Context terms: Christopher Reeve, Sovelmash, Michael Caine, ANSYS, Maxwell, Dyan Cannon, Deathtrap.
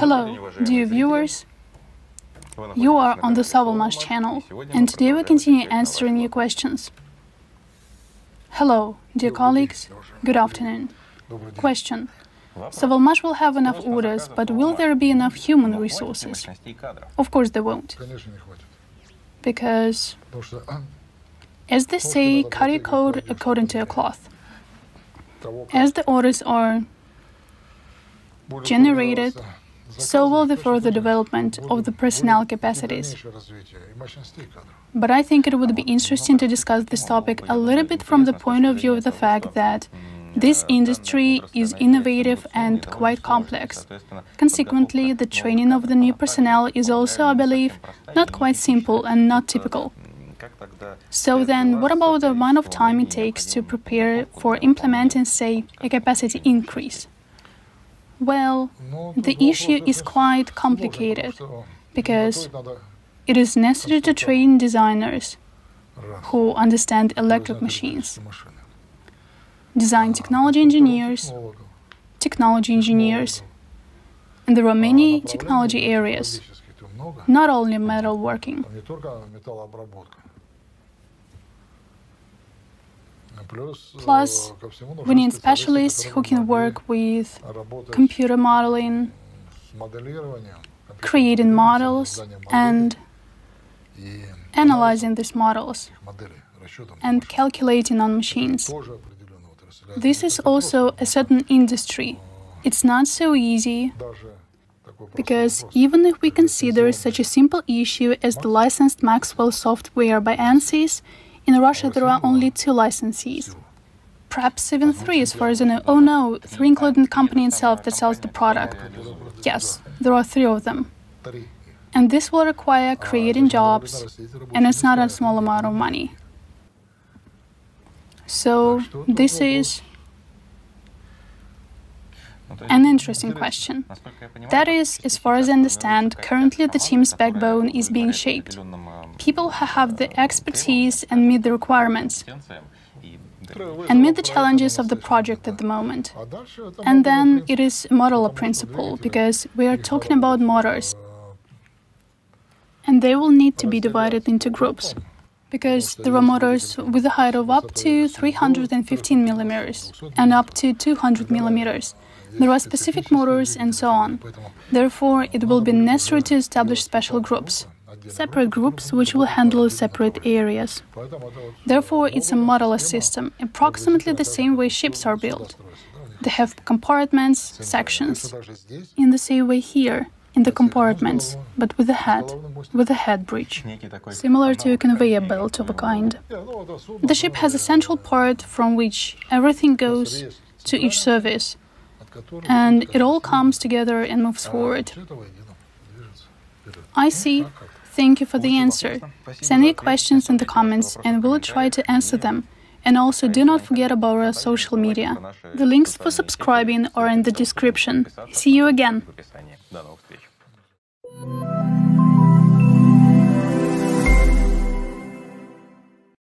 Hello, dear viewers. You are on the Sovelmash channel, and today we continue answering your questions. Hello, dear colleagues. Good afternoon. Question. Sovelmash will have enough orders, but will there be enough human resources? Of course they won't. Because, as they say, cut your coat according to your cloth. As the orders are generated, so will the further development of the personnel capacities. But I think it would be interesting to discuss this topic a little bit from the point of view of the fact that this industry is innovative and quite complex. Consequently, the training of the new personnel is also, I believe, not quite simple and not typical. So then, what about the amount of time it takes to prepare for implementing, say, a capacity increase? Well, the issue is quite complicated, because it is necessary to train designers who understand electric machines, design technology engineers, and there are many technology areas, not only metal working. Plus, we need specialists who can work with computer modeling, creating models, and analyzing these models, and calculating on machines. This is also a certain industry. It's not so easy, because even if we consider such a simple issue as the licensed Maxwell software by ANSYS, in Russia, there are only 2 licensees, perhaps even 3 as far as I know. Oh no, 3 including the company itself that sells the product. Yes, there are 3 of them. And this will require creating jobs, and it's not a small amount of money. So, this is an interesting question. That is, as far as I understand, currently the team's backbone is being shaped. People who have the expertise and meet the requirements and meet the challenges of the project at the moment. And then it is a modular principle, because we are talking about motors, and they will need to be divided into groups, because there are motors with a height of up to 315 millimeters and up to 200 millimeters. There are specific motors and so on. Therefore, it will be necessary to establish special groups, separate groups which will handle separate areas. Therefore, it's a modular system, approximately the same way ships are built. They have compartments, sections. In the same way here, in the compartments, but with a head bridge, similar to a conveyor belt of a kind. The ship has a central part from which everything goes to each service, and it all comes together and moves forward. I see. Thank you for the answer. Send your questions in the comments, and we'll try to answer them. And also, do not forget about our social media. The links for subscribing are in the description. See you again!